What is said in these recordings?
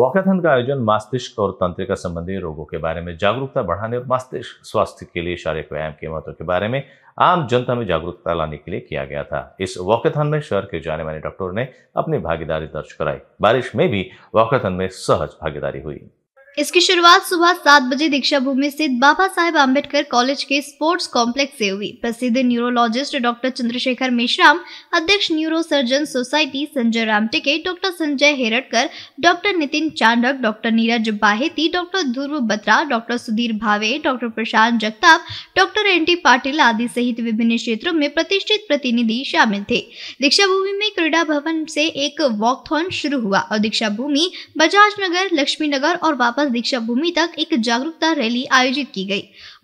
Walkathon का आयोजन मस्तिष्क और तंत्रिका संबंधी रोगों के बारे में जागरूकता बढ़ाने और मस्तिष्क स्वास्थ्य के लिए शारीरिक व्यायाम के महत्व के बारे में आम जनता में जागरूकता लाने के लिए किया गया था। इस वॉकाथन में शहर के जाने माने डॉक्टरों ने अपनी भागीदारी दर्ज कराई। बारिश में भी वॉकाथन में सहज भागीदारी हुई। इसकी शुरुआत सुबह 7 बजे दीक्षा भूमि स्थित बाबा साहेब अम्बेडकर कॉलेज के स्पोर्ट्स कॉम्प्लेक्स से हुई। प्रसिद्ध न्यूरोलॉजिस्ट डॉक्टर चंद्रशेखर मेश्राम, अध्यक्ष neuro surgeon society, Sanjay Ram Tike, doctor Sanjay Heradkar, doctor Nitin Chandak, doctor Neeraj Baheti, doctor Dhruv Batra, doctor Sudhir Bhave, doctor Prashant Jagtap, doctor NT Patil आदि सहित विभिन्न क्षेत्रों में प्रतिष्ठित प्रतिनिधि शामिल थे। दीक्षा भूमि में क्रीडा भवन से एक वॉकथॉन शुरू हुआ और दीक्षा भूमि, बजाज नगर, लक्ष्मी नगर और दीक्षा भूमि तक एक जागरूकता रैली आयोजित की गई।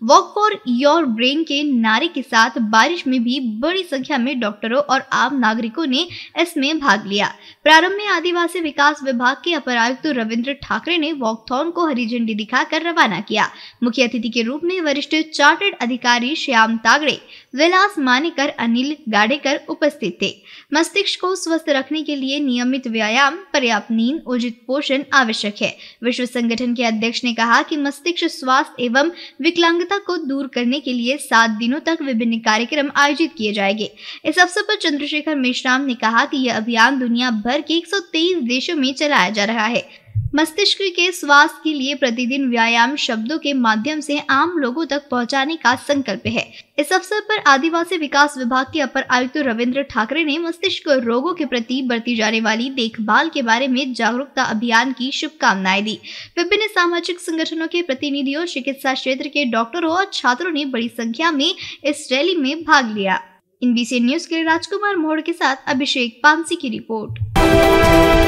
वॉक फॉर योर ब्रेन के नारे के साथ बारिश में भी बड़ी संख्या में डॉक्टरों और आम नागरिकों ने इसमें भाग लिया। प्रारंभ में आदिवासी विकास विभाग के अपर आयुक्त रविंद्र ठाकरे ने वॉकथॉन को हरी झंडी दिखाकर रवाना किया। मुख्य अतिथि के रूप में वरिष्ठ चार्टर्ड अधिकारी श्याम तागड़े, विलास मानेकर, अनिल गाडेकर उपस्थित थे। मस्तिष्क को स्वस्थ रखने के लिए नियमित व्यायाम, पर्याप्त नींद, उचित पोषण आवश्यक है। विश्व संगठन के अध्यक्ष ने कहा कि मस्तिष्क स्वास्थ्य एवं विकलांगता को दूर करने के लिए 7 दिनों तक विभिन्न कार्यक्रम आयोजित किए जाएंगे। इस अवसर पर चंद्रशेखर मेश्राम ने कहा कि यह अभियान दुनिया भर के 123 देशों में चलाया जा रहा है। मस्तिष्क के स्वास्थ्य के लिए प्रतिदिन व्यायाम शब्दों के माध्यम से आम लोगों तक पहुंचाने का संकल्प है। इस अवसर पर आदिवासी विकास विभाग के अपर आयुक्त रविंद्र ठाकरे ने मस्तिष्क रोगों के प्रति बरती जाने वाली देखभाल के बारे में जागरूकता अभियान की शुभकामनाएं दी। विभिन्न सामाजिक संगठनों के प्रतिनिधियों, चिकित्सा क्षेत्र के डॉक्टरों और छात्रों ने बड़ी संख्या में इस रैली में भाग लिया। INBCN न्यूज के राजकुमार मोहड़े के साथ अभिषेक पांसी की रिपोर्ट।